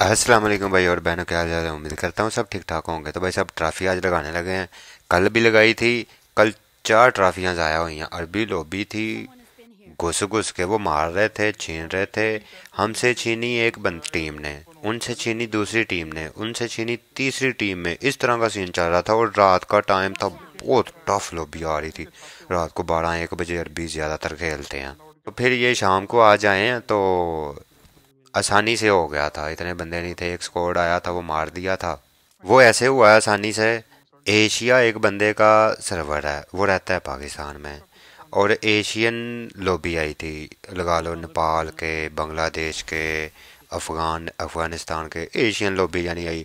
अस्सलाम वालेकुम भाई और बहनों, क्या हाल चाल है? उम्मीद करता हूँ सब ठीक ठाक होंगे। तो भाई साहब ट्राफ़ी आज लगाने लगे हैं, कल भी लगाई थी, कल 4 ट्राफियाँ ज़ाया हुई हैं। अरबी लोबी थी, घुस घुस के वो मार रहे थे, छीन रहे थे। हमसे छीनी एक टीम ने, उनसे छीनी दूसरी टीम ने, उनसे छीनी तीसरी टीम में। इस तरह का सीन चल रहा था और रात का टाइम था, बहुत टफ लोबी आ रही थी। रात को 12-1 बजे अरबी ज़्यादातर खेलते हैं, तो फिर ये शाम को आ जाए हैं तो आसानी से हो गया था। इतने बंदे नहीं थे, एक स्क्वाड आया था वो मार दिया था। वो ऐसे हुआ आसानी से। एशिया एक बंदे का सर्वर है, वो रहता है पाकिस्तान में, और एशियन लोबी आई थी, लगा लो नेपाल के, बांग्लादेश के, अफ़गानिस्तान के, एशियन लोबी यानी आई।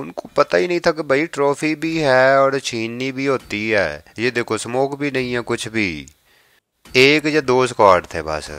उनको पता ही नहीं था कि भाई ट्रॉफ़ी भी है और छीननी भी होती है। ये देखो, स्मोक भी नहीं है, कुछ भी। 1 या 2 स्क्वाड थे बस।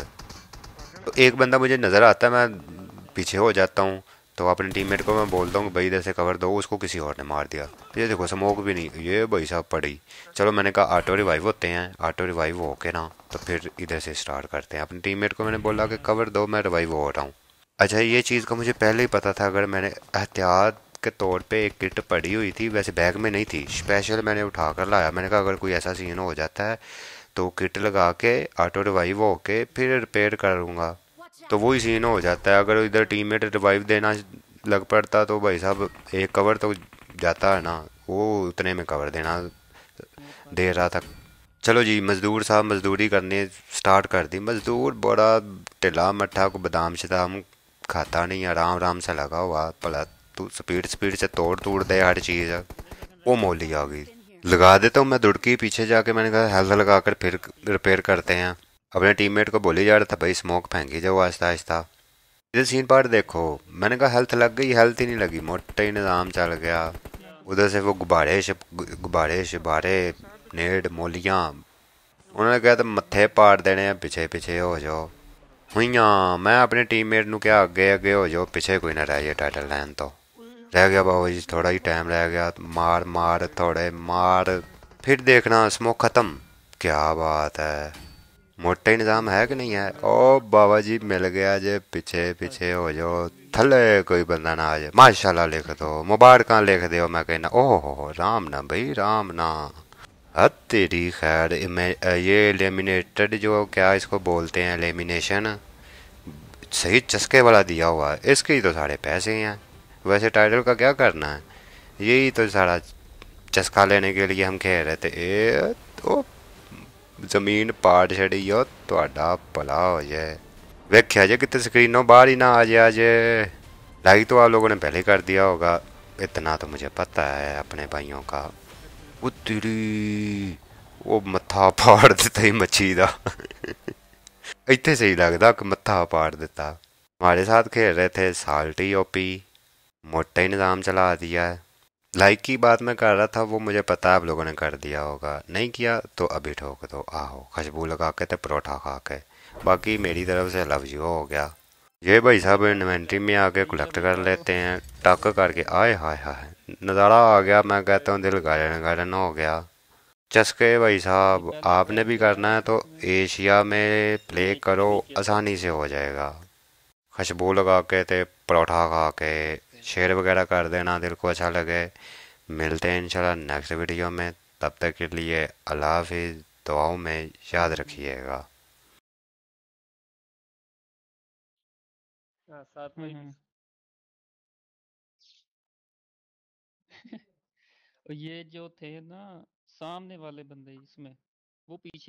तो एक बंदा मुझे नज़र आता है, मैं पीछे हो जाता हूँ, तो अपने टीममेट को मैं बोलता हूँ भाई इधर से कवर दो, उसको किसी और ने मार दिया। ये देखो, स्मोक भी नहीं, ये भाई साहब पड़ी। चलो मैंने कहा ऑटो रिवाइव होते हैं, ऑटो रिवाइव हो के ना तो फिर इधर से स्टार्ट करते हैं। अपने टीममेट को मैंने बोला कि कवर दो, मैं रिवाइव हो रहा हूँ। अच्छा, ये चीज़ का मुझे पहले ही पता था। अगर मैंने एहतियात के तौर पे एक किट पड़ी हुई थी, वैसे बैग में नहीं थी, स्पेशल मैंने उठा कर लाया। मैंने कहा अगर कोई ऐसा सीन हो जाता है तो किट लगा के ऑटो रिवाइव हो के फिर रिपेयर करूँगा, तो वही सीन हो जाता है। अगर इधर टीममेट रिवाइव देना लग पड़ता तो भाई साहब एक कवर तो जाता है ना, वो उतने में कवर देना दे रहा था। चलो जी, मज़दूर साहब मज़दूरी करने स्टार्ट कर दी। मज़दूर बड़ा टिला मट्ठा, को बादाम शदाम खाता नहीं, आराम आराम से लगा हुआ, भला तू स्पीड से तोड़ दे हर चीज़। वो मोली आ गई, लगा देता हूँ मैं दुड़की पीछे जाके। मैंने कहा हेल्थ लगा कर फिर रिपेयर करते हैं। अपने टीममेट को बोली जा रहा था भाई स्मोक फेंकी जाओ आहिस्ता आहिस्ता। इधर सीन पार्ट देखो, मैंने कहा हेल्थ लग गई, हेल्थ ही नहीं लगी, मोटा ही निज़ाम चल गया। उधर से वो गुब्बारे शिबारे नेड मोलियाँ, उन्होंने कहा तो मत्थे पाड़ देने हैं, पीछे पीछे हो जाओ हुईयाँ। मैं अपने टीममेट नूं क्या अगे अगे हो जाओ, पीछे कोई ना रह जाए। टाइटल लाइन तो रह गया बाबा जी, थोड़ा ही टाइम रह गया, मार थोड़े मार, फिर देखना स्मोक ख़त्म। क्या बात है, मोटा ही निज़ाम है कि नहीं है। ओ बाबा जी मिल गया जे, पीछे पीछे हो जाओ, थले कोई बंदा ना आ जाए। माशाल्लाह लिख दो, मुबारक लिख दो। मैं कहना ओहो राम ना भाई राम ना, अब तेरी खैर। ये लेमिनेटेड जो क्या इसको बोलते हैं, लेमिनेशन, सही चस्के वाला दिया हुआ है। इसके ही तो सारे पैसे हैं। वैसे टाइटल का क्या करना है, यही तो सारा चस्का लेने के लिए हम खेल रहे थे। ए तो जमीन पाट छड़ी हो तो भला हो जाए, वेख्या जे कितने स्क्रीनों बाहर ही ना आ जाए। जे लाइक तो आप लोगों ने पहले कर दिया होगा, इतना तो मुझे पता है अपने भाइयों का। वो तेरी वो मत्था फाड़ दिता ही मच्छी का इतने सही लगता कि मत्था फाड़ दिता। हमारे साथ खेल रहे थे साल्टी ओपी, मोटा ही निज़ाम चला दिया है। लाइक की बात मैं कर रहा था, वो मुझे पता है आप लोगों ने कर दिया होगा, नहीं किया तो अभी ठोक दो। आहो खुशबू लगा के तो परोठा खा के, बाकी मेरी तरफ से लव यू हो गया। ये भाई साहब इन्वेंट्री में आके कलेक्ट कर लेते हैं टक करके। आए हाय हाय नज़ारा आ गया, मैं कहता हूँ दिल गार्डन गार्डन हो गया। चस्के भाई साहब आपने भी करना है तो एशिया में प्ले करो, आसानी से हो जाएगा। खुशबू लगा के तो परोठा खा के शेयर वगैरह कर देना, दिल को अच्छा लगे। मिलते हैं इंशाल्लाह नेक्स्ट वीडियो में, तब तक के लिए अल्लाह हाफिज़, दुआओं में याद रखिएगा। साथ में ये जो थे ना सामने वाले बंदे, इसमें वो पीछे